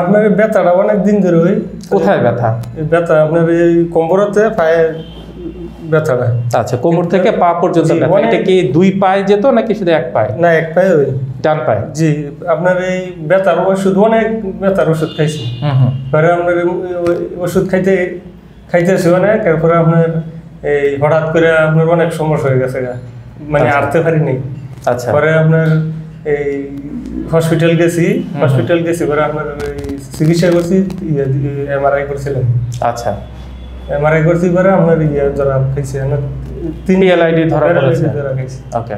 আপনার ব্যথাটা অনেক দিন ধরে হই। কোথায় ব্যথা? ব্যথা আপনার এই কোমরেতে, পায়ে ব্যথাটা। আচ্ছা, কোমর থেকে পা পর্যন্ত ব্যথা। এটা কি দুই পায়ে যেত নাকি শুধু এক পায়ে? না, এক পায়ে, ওই ডান পায়ে। জি, আপনার এই ব্যথার ওষুধ, অনেক ব্যথার ওষুধ খাইছি। পরে আপনার ওষুধ খাইতেছি অনেক। তারপরে আপনার এই হঠাৎ করে আপনার অনেক সমস্যা হয়ে গেছে, মানে আরতে পারিনি। আচ্ছা, পরে আপনার এই হসপিটাল গেছি, পরে আপনার চিকিৎসা করছি, এমআরআই করছিলাম। আচ্ছা, এমআরআই করছি, পরে আপনার ইয়ে ধরা খাইছি, TLID ধরা খাইছি। ওকে,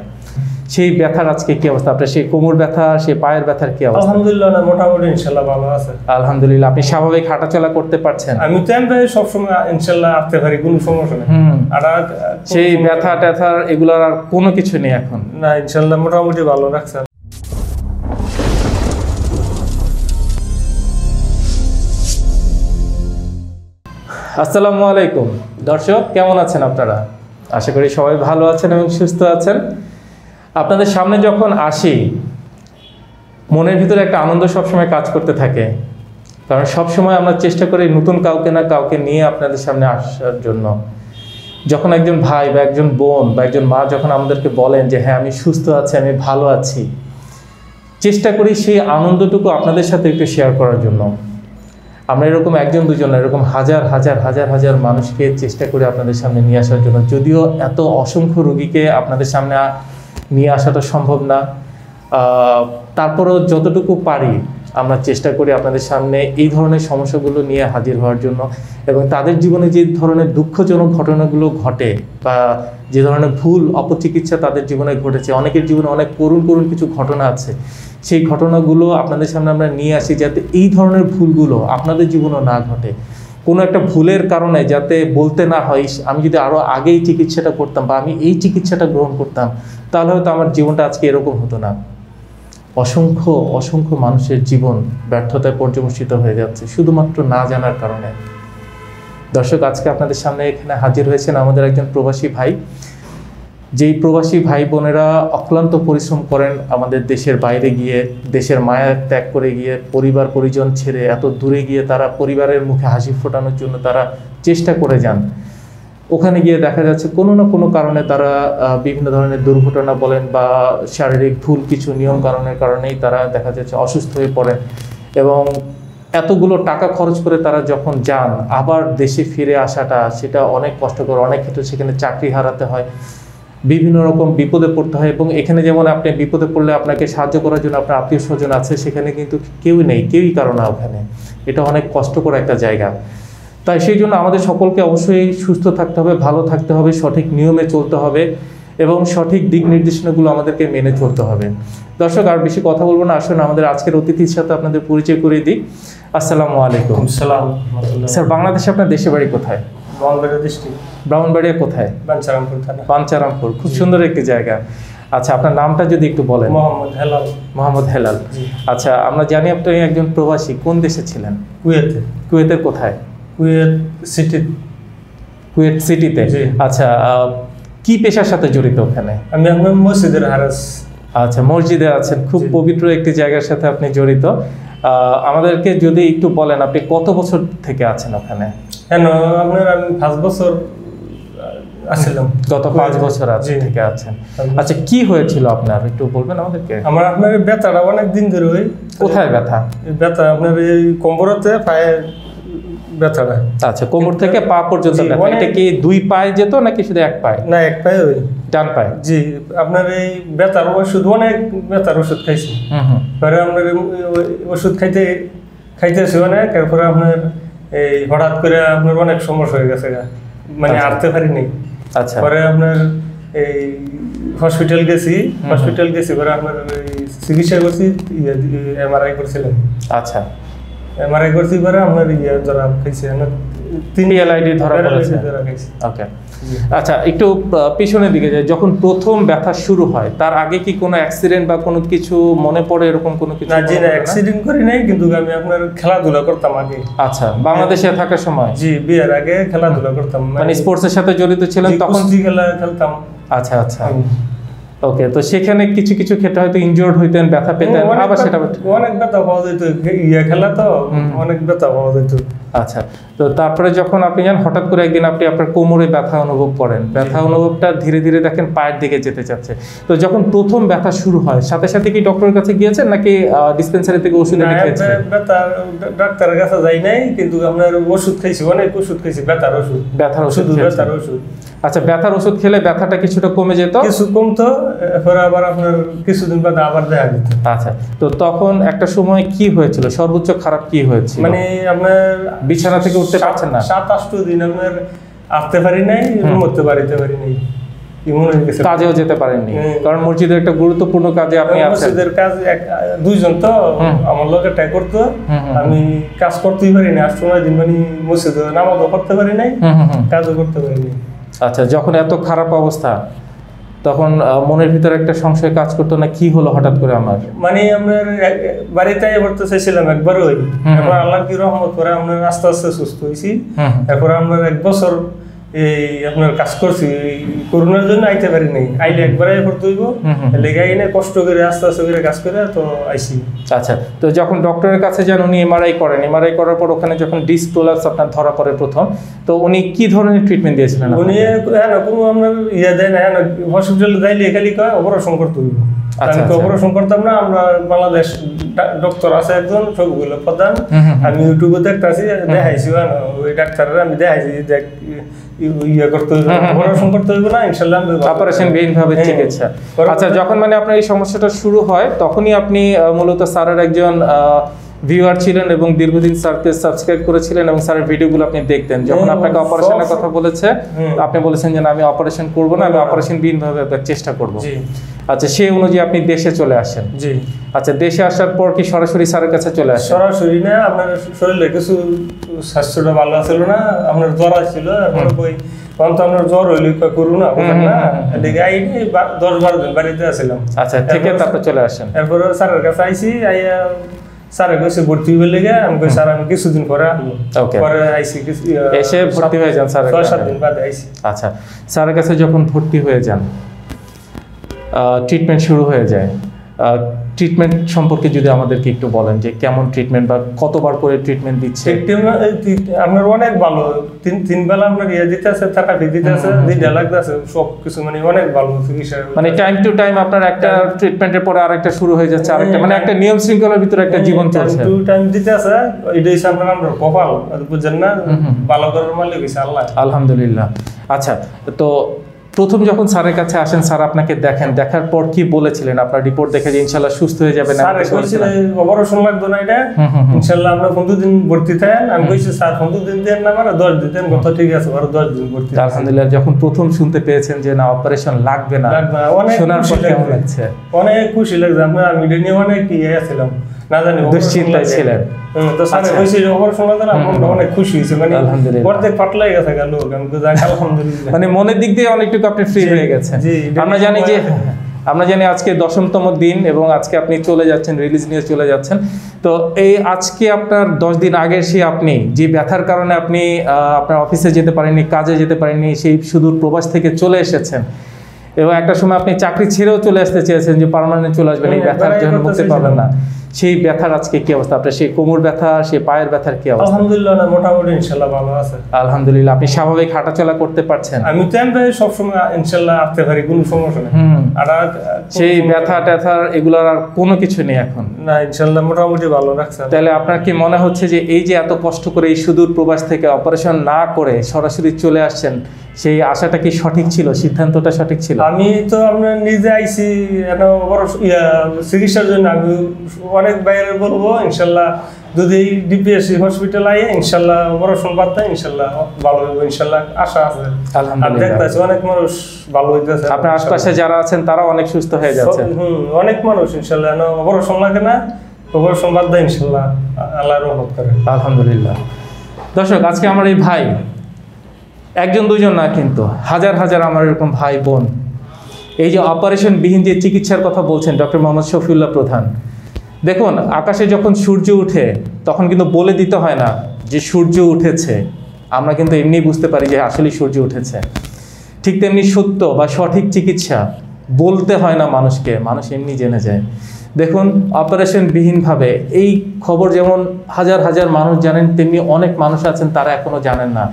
সেই ব্যথার আজকে কি অবস্থা আপনার? সেই কোমর ব্যথা, সেই পায়ের ব্যথার কি অবস্থা? আলহামদুলিল্লাহ, না মোটামুটি ইনশাআল্লাহ ভালো আছে। আলহামদুলিল্লাহ, আপনি স্বাভাবিক হাঁটাচলা করতে পারছেন? আমি তো এমন সব সময় ইনশাআল্লাহ হাঁটতে পারি, কোনো সমস্যা নেই। আর সেই ব্যথা ট্যাথা এগুলার আর কোনো কিছু নেই এখন? না, ইনশাআল্লাহ মোটামুটি ভালো রাখছে। আসসালামু আলাইকুম দর্শক, কেমন আছেন আপনারা? আশা করি সবাই ভালো আছেন এবং সুস্থ আছেন। আপনাদের সামনে যখন আসি, মনের ভিতরে একটা আনন্দ সবসময় কাজ করতে থাকে, কারণ সবসময় আমরা চেষ্টা করি নতুন কাউকে না কাউকে নিয়ে আপনাদের সামনে আসার জন্য। যখন একজন ভাই বা একজন বোন বা একজন মা যখন আমাদেরকে বলেন যে হ্যাঁ আমি সুস্থ আছি, আমি ভালো আছি, চেষ্টা করি সেই আনন্দটুকু আপনাদের সাথে একটু শেয়ার করার জন্য। আমরা এরকম একজন দুজন, এরকম হাজার হাজার হাজার হাজার মানুষকে চেষ্টা করে আপনাদের সামনে নিয়ে আসার জন্য। যদিও এত অসংখ্য রোগীকে আপনাদের সামনে নিয়ে আসাটা সম্ভব না, তারপরেও যতটুকু পারি আমরা চেষ্টা করি আপনাদের সামনে এই ধরনের সমস্যাগুলো নিয়ে হাজির হওয়ার জন্য। এবং তাদের জীবনে যে ধরনের দুঃখজনক ঘটনাগুলো ঘটে বা যে ধরনের ভুল অপচিকিৎসা তাদের জীবনে ঘটেছে, অনেকের জীবনে অনেক করুণ করুণ কিছু ঘটনা আছে, সেই ঘটনাগুলো আপনাদের সামনে আমরা নিয়ে আসি, যাতে এই ধরনের ভুলগুলো আপনাদের জীবনেও না ঘটে। কোনো একটা ভুলের কারণে যাতে বলতে না হয় আমি যদি আরও আগেই চিকিৎসাটা করতাম বা আমি এই চিকিৎসাটা গ্রহণ করতাম তাহলে হয়তো আমার জীবনটা আজকে এরকম হতো না। অসংখ্য অসংখ্য মানুষের জীবন ব্যর্থতায় পর্যবসিত হয়ে যাচ্ছে শুধুমাত্র না জানার কারণে। দর্শক, আজকে আপনাদের সামনে এখানে হাজির হয়েছেন আমাদের একজন প্রবাসী ভাই। যেই প্রবাসী ভাই বোনেরা অক্লান্ত পরিশ্রম করেন আমাদের দেশের বাইরে গিয়ে, দেশের মায়া ত্যাগ করে গিয়ে, পরিবার পরিজন ছেড়ে এত দূরে গিয়ে তারা পরিবারের মুখে হাসি ফোটানোর জন্য তারা চেষ্টা করে যান। ওখানে গিয়ে দেখা যাচ্ছে কোনো না কোনো কারণে তারা বিভিন্ন ধরনের দুর্ঘটনা বলেন বা শারীরিক ভুল কিছু নিয়ম কারণের কারণেই তারা দেখা যাচ্ছে অসুস্থ হয়ে পড়েন। এবং এতগুলো টাকা খরচ করে তারা যখন যান, আবার দেশে ফিরে আসাটা সেটা অনেক কষ্টকর। অনেক ক্ষেত্রে সেখানে চাকরি হারাতে হয়, বিভিন্ন রকম বিপদে পড়তে হয়। এবং এখানে যেমন আপনি বিপদে পড়লে আপনাকে সাহায্য করার জন্য আপনার আত্মীয় স্বজন আছে, সেখানে কিন্তু কেউ নেই, কেউই কারো না ওখানে। এটা অনেক কষ্টকর একটা জায়গা। তাই সেই জন্য আমাদের সকলকে অবশ্যই সুস্থ থাকতে হবে, ভালো থাকতে হবে, সঠিক নিয়মে চলতে হবে এবং সঠিক দিক নির্দেশনাগুলো আমাদেরকে মেনে চলতে হবে। দর্শক, আর বেশি কথা বলবো না, আসুন আমাদের আজকের অতিথির সাথে আপনাদের পরিচয় করিয়ে দিই। আসসালামু আলাইকুম। আসসালাম। স্যার, বাংলাদেশে আপনার দেশে বাড়ি কোথায়? ব্রাহ্মণবাড়িয়া ডিস্ট্রিক্ট। ব্রাহ্মণবাড়িয়া কোথায়? বাঞ্ছারামপুর থানা। বাঞ্ছারামপুর, খুব সুন্দর একটি জায়গা। আচ্ছা, আপনার নামটা যদি একটু বলেন। মোহাম্মদ হেলাল। মোহাম্মদ হেলাল। আচ্ছা, আমরা জানি আপনি একজন প্রবাসী। কোন দেশে ছিলেন? কুয়েতে। কুয়েতের কোথায়? Kuwait city. কুয়েত সিটিতে। আচ্ছা, কি পেশার সাথে জড়িত ওখানে? আমি এখন মসজিদের হারাস। আচ্ছা, মসজিদে আছেন। খুব পবিত্র একটি জায়গার সাথে আপনি জড়িত। আমাদেরকে যদি একটু বলেন আপনি কত বছর থেকে আছেন ওখানে? কেন আপনার আমি 5 বছর আসলাম। গত 5 বছর আজ থেকে আছেন। আচ্ছা, কি হয়েছিল আপনার একটু বলবেন আমাদেরকে? আমার আপনার ব্যথাটা অনেক দিন ধরে হই। কোথায় ব্যথা? ব্যথা আপনার এই কোমরেতে, পায়ে ব্যথাটা। আচ্ছা, কোমর থেকে পা পর্যন্ত ব্যথা। এটা কি দুই পায়ে যেত নাকি শুধু এক পায়ে? না, এক পায়ে, ওই ডান পায়ে। জি, আপনার এই ব্যথার ওষুধ, অনেক ব্যথার ওষুধ খাইছি। পরে আপনার ওষুধ খাইতেছি অনেক। তারপরে আপনার এই হঠাৎ করে আপনার অনেক সমস্যা হয়ে গেছে, মানে আরতে পারিনি। আচ্ছা, পরে আপনার এই হসপিটাল গেছি, পরে আপনার চিকিৎসা করছি, এমআরআই করছিলাম। আচ্ছা, এমআরআই করছি, পরে আপনার ইয়ে ধরা খাইছি, TLID ধরা পড়েছে। ওকে, আচ্ছা, একটু পিছনের দিকে যাই। যখন প্রথম ব্যথা শুরু হয় তার আগে কি কোনো অ্যাক্সিডেন্ট বা কোনো কিছু মনে পড়ে এরকম কোনো কিছু? না, জি না, অ্যাক্সিডেন্ট করি নাই, কিন্তু আমি আপনার খেলাধুলা করতাম আগে। আচ্ছা, বাংলাদেশে থাকার সময়? জি, বিয়ের আগে খেলাধুলা করতাম, মানে স্পোর্টসের সাথে জড়িত ছিলাম তখন। জি, খেলা খেলতাম। আচ্ছা আচ্ছা, ওকে তো সেখানে কিছু কিছু ক্ষেত্রে হয়তো ইনজুরড হইতেন ব্যথা পেতেন আবার সেটা অনেক ব্যথা পাওয়া যেত ইয়া খেলা তো অনেক ব্যথা পাওয়া যেত আচ্ছা তো তারপরে যখন আপনি জানেন হঠাৎ করে একদিন আপনি আপনার কোমরে ব্যথা অনুভব করেন ব্যথা অনুভবটা ধীরে ধীরে দেখেন পায়ের দিকে যেতে যাচ্ছে তো যখন প্রথম ব্যথা শুরু হয় সাথে সাথে কি ডক্টরের কাছে গিয়েছেন নাকি ডিসপেন্সারি থেকে ওষুধ এনে খেয়েছেন ব্যথা ডাক্তারের কাছে যাই নাই কিন্তু আপনার ওষুধ খাইছি অনেক ওষুধ খাইছি ব্যথার ওষুধ আচ্ছা ব্যথার ওষুধ খেলে ব্যথাটা কিছুটা কমে যেত কিছু কমতো পরে আবার আপনার কিছুদিন বাদে আবার দেখা দিত আচ্ছা তো তখন একটা সময় কি হয়েছিল সর্বোচ্চ খারাপ কি হয়েছিল মানে আপনার বিছানা থেকে উঠতে পারছেন না 7-8 দিন আপনার আসতে পারি নাই ঘুমোতে পারিতে পারি নাই কাজেও যেতে পারেন নি কারণ মসজিদের একটা গুরুত্বপূর্ণ কাজে আপনি আছেন মসজিদের কাজ দুইজন তো আমার লোকে ট্যাগ করতে আমি কাজ করতেই পারি না 8-9 দিন মানে মসজিদে নামাজও পড়তে পারি নাই কাজও করতে পারি নাই আচ্ছা যখন এত খারাপ অবস্থা তখন মনের ভিতরে একটা সংশয় কাজ করতো না কি হলো হঠাৎ করে আমার মানে আমরা বাড়িতে এবারে এসেছিলাম একবার ওই তারপর আল্লাহর কি রহমত করে আমরা আস্তে আস্তে সুস্থ হইছি তারপর আমরা এক বছর এই আপনার কাজ করছি করোনার জন্য আইতে পারি নাই আইলে একবার এবারে হইব লাগাই না কষ্ট করে আস্তে আস্তে করে কাজ করে তো আইছি আচ্ছা তো যখন ডক্টরের কাছে যান উনি এমআরআই করেন এমআরআই করার পর ওখানে যখন ডিস্ক প্রোলাপস আপনার ধরা পড়ে প্রথম তো উনি কি ধরনের ট্রিটমেন্ট দিয়েছিলেন উনি হ্যাঁ কোনো আমরা ইয়া দেন হ্যাঁ হসপিটালে যাইলে খালি কয় অপারেশন করতে হইব আচ্ছা আমি অপারেশন করতাম না আমরা বাংলাদেশ ডক্টর আছে একজন সবগুলো প্রধান আমি ইউটিউবে দেখতাছি দেখাইছি ওই ডাক্তাররা আমি দেখাইছি দেখ ইয়া করতে অপারেশন করতে হইব না ইনশাআল্লাহ অপারেশন বিহীন ভাবে চিকিৎসা আচ্ছা যখন মানে আপনার এই সমস্যাটা শুরু হয় তখনই আপনি মূলত স্যারের একজন ভিউয়ার ছিলেন এবং দীর্ঘদিন স্যারকে সাবস্ক্রাইব করেছিলেন এবং স্যারের ভিডিওগুলো আপনি দেখতেন যখন আপনাকে অপারেশনের কথা বলেছে আপনি বলেছেন যে আমি অপারেশন করব না আমি অপারেশন বিহীনভাবে চেষ্টা করব জি আচ্ছা সেই অনুযায়ী আপনি দেশে চলে আসেন জি আচ্ছা দেশে আসার পর কি সরাসরি স্যারের কাছে চলে আসেন সরাসরি না আপনার শরীরে কিছু স্বাস্থ্যটা ভালো ছিল না আপনার জ্বর ছিল তারপর ওই তখন আপনার জ্বর হইল কি করোনা না এদিকে আইনি 10-12 দিন বাড়িতে ছিলাম আচ্ছা ঠিক আছে তারপর চলে আসেন তারপর স্যারের কাছে আইছি আইয়া স্যার কইছে ভর্তি হয়ে লেগে আমি কই স্যার আমি কিছুদিন পরে পরে আইসি এসে ভর্তি হয়ে যান স্যার 6-7 দিন বাদে আইসি আচ্ছা স্যারের কাছে যখন ভর্তি হয়ে যান ট্রিটমেন্ট শুরু হয়ে যায় ট্রিটমেন্ট সম্পর্কে যদি আমাদেরকে একটু বলেন যে কেমন ট্রিটমেন্ট বা কতবার করে ট্রিটমেন্ট দিচ্ছে আপনার অনেক ভালো তিন বেলা আপনার ইয়ে দিতে আছে টাকা দিতে আছে দিতে লাগতেছে সব কিছু মানে অনেক ভালো চিকিৎসা মানে টাইম টু টাইম আপনার একটা ট্রিটমেন্টের পরে আরেকটা শুরু হয়ে যাচ্ছে আরেকটা মানে একটা নিয়ম শৃঙ্খলার ভিতরে একটা জীবন চলছে টাইম টু টাইম দিতে আছে এটাই আপনার আমরা কপাল বুঝছেন না ভালো করার মালিক হইছে আল্লাহ আলহামদুলিল্লাহ আচ্ছা তো প্রথম যখন স্যারের কাছে আসেন স্যার আপনাকে দেখেন দেখার পর কি বলেছিলেন আপনার রিপোর্ট দেখে যে ইনশাআল্লাহ সুস্থ হয়ে যাবেন স্যার বলেছিলেন অপারেশন লাগবে না এটা ইনশাআল্লাহ আমরা 15 দিন ভর্তি থাকেন আমি কইছি স্যার 15 দিন দেন না আমরা 10 দিন দেন কথা ঠিক আছে আর 10 দিন ভর্তি আলহামদুলিল্লাহ যখন প্রথম শুনতে পেয়েছেন যে না অপারেশন লাগবে না অনেক শোনার পর কেমন লাগছে অনেক খুশি লাগছে আমরা মিডিয়া নিয়ে অনেক ইয়ে ছিলাম না জানি দুশ্চিন্তায় ছিলেন তো স্যার কইছে যে অপারেশন লাগবে না আমরা অনেক খুশি হইছে মানে আলহামদুলিল্লাহ পড়তে ফাটলাই গেছে গেল আমি তো যাক আলহামদুলিল্লাহ মানে মনের দিক দিয়ে অনেক আপনি ফ্রি হয়ে গেছেন আমরা জানি আজকে 10তম দিন এবং আজকে আপনি চলে যাচ্ছেন রিলিজ নিয়ে চলে যাচ্ছেন তো এই আজকে আপনার 10 দিন আগে সে আপনি যে ব্যথার কারণে আপনি আপনার অফিসে যেতে পারেননি কাজে যেতে পারেননি সেই সুদূর প্রবাস থেকে চলে এসেছেন এবং একটা সময় আপনি চাকরি ছেড়েও চলে আসতে চেয়েছেন যে পার্মানেন্ট চলে আসবেন এই ব্যথার জন্য মুক্তি পাবেন না সেই ব্যথার আজকে কি অবস্থা আপনার সেই কোমর ব্যথা সেই পায়ের ব্যথার কি অবস্থা আলহামদুলিল্লাহ না মোটামুটি ইনশাআল্লাহ ভালো আছে আলহামদুলিল্লাহ আপনি স্বাভাবিক হাঁটাচলা করতে পারছেন আমি তো এমন সব সময় ইনশাআল্লাহ হাঁটতে পারি কোনো সমস্যা নেই আর সেই ব্যথা ব্যথার এগুলার আর কোনো কিছু নেই এখন না ইনশাআল্লাহ মোটামুটি ভালো রাখছে তাহলে আপনার কি মনে হচ্ছে যে এই যে এত কষ্ট করে এই সুদূর প্রবাস থেকে অপারেশন না করে সরাসরি চলে আসছেন সেই আশাটা কি সঠিক ছিল সিদ্ধান্তটা সঠিক ছিল আমি তো আমরা নিজে আইছি এটা চিকিৎসার জন্য আমি অনেক বাইরে বলবো ইনশাল্লাহ যদি ডিপিএসসি হসপিটাল আইয়ে ইনশাল্লাহ অপারেশন বার্তা ইনশাল্লাহ ভালো হইব ইনশাল্লাহ আশা আছে আলহামদুলিল্লাহ দেখতেছি অনেক মানুষ ভালো হইতেছে আপনার আশপাশে যারা আছেন তারা অনেক সুস্থ হয়ে যাচ্ছে অনেক মানুষ ইনশাল্লাহ অপারেশন লাগে না অপারেশন বার্তা ইনশাল্লাহ আল্লাহর রহমত করে আলহামদুলিল্লাহ দর্শক আজকে আমার এই ভাই একজন দুজন না কিন্তু হাজার হাজার আমার এরকম ভাই বোন এই যে অপারেশনবিহীন যে চিকিৎসার কথা বলছেন ডক্টর মোহাম্মদ শফিউল্লাহ প্রধান দেখুন আকাশে যখন সূর্য উঠে তখন কিন্তু বলে দিতে হয় না যে সূর্য উঠেছে আমরা কিন্তু এমনি বুঝতে পারি যে আসলে সূর্য উঠেছে ঠিক তেমনি সত্য বা সঠিক চিকিৎসা बोलते हैं ना मानुष के मानुष एमनी जेने जाए। देखुन अपारेशन विहीन भावे एई खबर जेमन हजार हजार मानुष जानें तेमनी अनेक मानुष आछेन तारा एखोनो जानेन ना।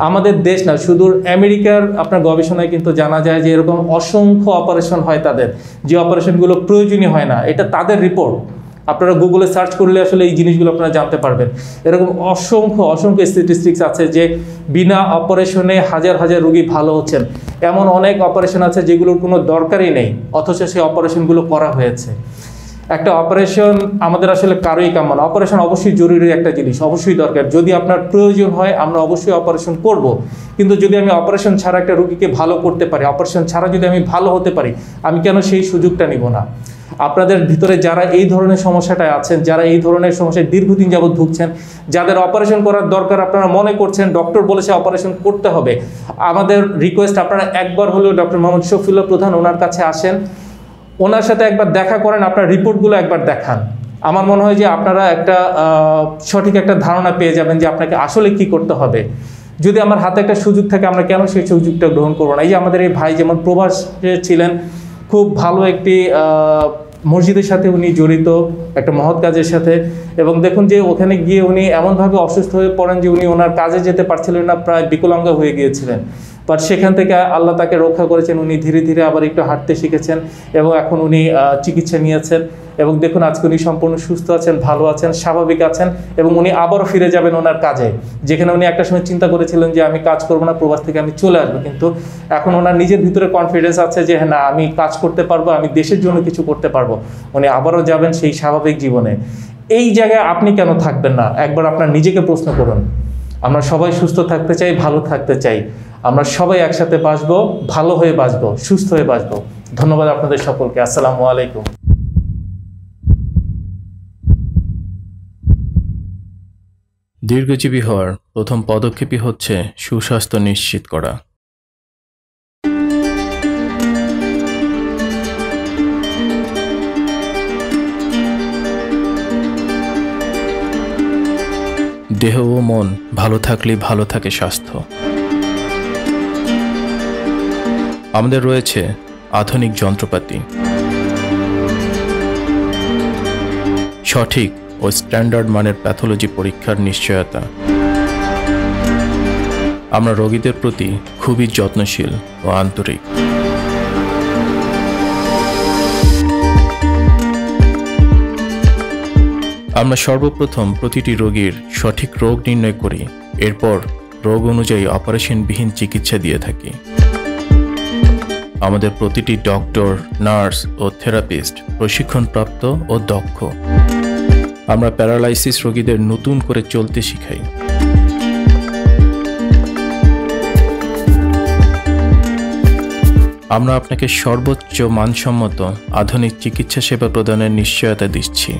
आमादेर देश ना सुदूर अमेरिकार आपनार गवेषणाय किन्तु जाना जाए जे एरकम असंख्य अपारेशन हय तादेर जे अपारेशनगुलो प्रयोजनीय हय ना। एटा तादेर रिपोर्ट आपनारा गुगले सार्च करले आसले एई जिनिसगुलो आपनारा जानते पारबेन। एरकम असंख्य असंख्य स्टैटिस्टिक्स आछे जे बिना अपारेशने हजार हजार रोगी भालो होच्छेन। एमन अनेक अपारेशन आछे जेगुलोर कोनो दरकारई नेई अथच सेई अपारेशनगुलो करा हयेछे। एक अपारेशन आसले कारोई कामना ना। अपारेशन अवश्य जरूरी एक जिनिस अवश्य दरकार यदि आपनार प्रयोजन हय आमरा अवश्य अपारेशन करब। किन्तु यदि आमि अपारेशन छाड़ा एक रोगी के भालो करते पारी अपारेशन छाड़ा यदि आमि भालो होते पारी आमि केन सेई सुयोगटा निब ना। आपनादेर भितरे जारा एई धरनेर समस्याटाय आछेन जारा एई धरनेर समस्याय दीर्घदिन याबत भुगछेन जादेर अपारेशन करार दरकार आपनारा मने करछेन डक्टर बलेछे अपारेशन करते होबे। आमादेर रिक्वेस्ट आपनारा एकबार हलेओ डक्टर मोहम्मद शफिउल्लाह प्रधान ओनार काछे आसेन ওনার সাথে একবার দেখা করেন আপনার রিপোর্টগুলো একবার দেখান। আমার মনে হয় যে আপনারা একটা সঠিক একটা ধারণা পেয়ে যাবেন যে আপনাকে আসলে কি করতে হবে। যদি আমার হাতে একটা সুযোগ থাকে আমরা কেন সেই সুযোগটা গ্রহণ করব না। এই যে আমাদের এই ভাই যেমন প্রবাসে ছিলেন খুব ভালো একটি মসজিদের সাথে উনি জড়িত একটা মহৎ কাজের সাথে এবং দেখুন যে ওখানে গিয়ে উনি এমনভাবে অসুস্থ হয়ে পড়েন যে উনি ওনার কাজে যেতে পারছিলেন না প্রায় বিকলাঙ্গ হয়ে গিয়েছিলেন। पर सेखान थेके आल्लाह ताके रक्षा करेছেন उनी धीरे धीरे आबार एकटु हांटते शिखेছেন एबं एखन उनी चिकित्सा नियेছেন एबं देखुन आजके उनी सम्पूर्ण सुस्थ आছেন भालो आছেন स्वाभाविक आছেন एबं उनी आबारो फिरे जाबेन ओनार काजे जेखाने उनी एकटा समय चिंता करेছিলেন যে आमी काज करब ना प्रवास थेके आमी चले आसब। किन्तु एखन ओनार निजेर भितरे कन्फिडेंस आछे जे ना आमी काज करते पारबो आमी देशेर जोन्नो किछु करते पारबो उनी आबारो जाबेन सेई स्वाभाविक जीवने। एई जायगाय आपनि केन थाकबेन ना एकबार आपनार निजेके प्रश्न करुन। आमरा सबाई सुस्थ थाकते चाई भालो थाकते चाई আমরা সবাই একসাথে বাঁচবো ভালো হয়ে বাঁচবো সুস্থ হয়ে বাঁচবো। ধন্যবাদ আপনাদের সকলকে। আসসালামু আলাইকুম। দীর্ঘজীবী হওয়ার প্রথম পদক্ষেপই হচ্ছে সুস্বাস্থ্য নিশ্চিত করা। দেহ ও মন ভালো থাকলে ভালো থাকে স্বাস্থ্য। আমাদের রয়েছে আধুনিক যন্ত্রপাতি, সঠিক ও স্ট্যান্ডার্ড মানের প্যাথোলজি পরীক্ষার নিশ্চয়তা। আমরা রোগীদের প্রতি খুবই যত্নশীল ও আন্তরিক। আমরা সর্বপ্রথম প্রতিটি রোগীর সঠিক রোগ নির্ণয় করি, এরপর রোগ অনুযায়ী অপারেশনবিহীন চিকিৎসা দিয়ে থাকি। আমাদের প্রতিটি ডক্টর, নার্স ও থেরাপিস্ট প্রশিক্ষণপ্রাপ্ত ও দক্ষ। আমরা প্যারালাইসিস রোগীদের নতুন করে চলতে শিখাই। আমরা আপনাকে সর্বোচ্চ মানসম্মত আধুনিক চিকিৎসা সেবা প্রদানের নিশ্চয়তা দিচ্ছি।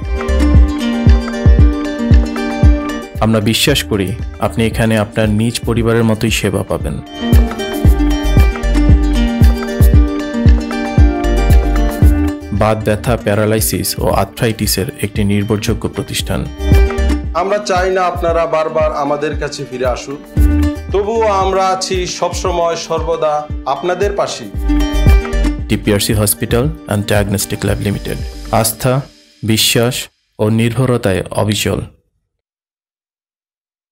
আমরা বিশ্বাস করি আপনি এখানে আপনার নিজ পরিবারের মতোই সেবা পাবেন। বাত ব্যথা, প্যারালাইসিস ও আর্থ্রাইটিসের একটি নির্ভরযোগ্য প্রতিষ্ঠান। আমরা চাই না আপনারা বারবার আমাদের কাছে ফিরে আসুন, তবুও আমরা আছি সবসময় সর্বদা আপনাদের পাশে। TPRC hospital and diagnostic lab limited, আস্থা, বিশ্বাস ও নির্ভরতায় অবিচল।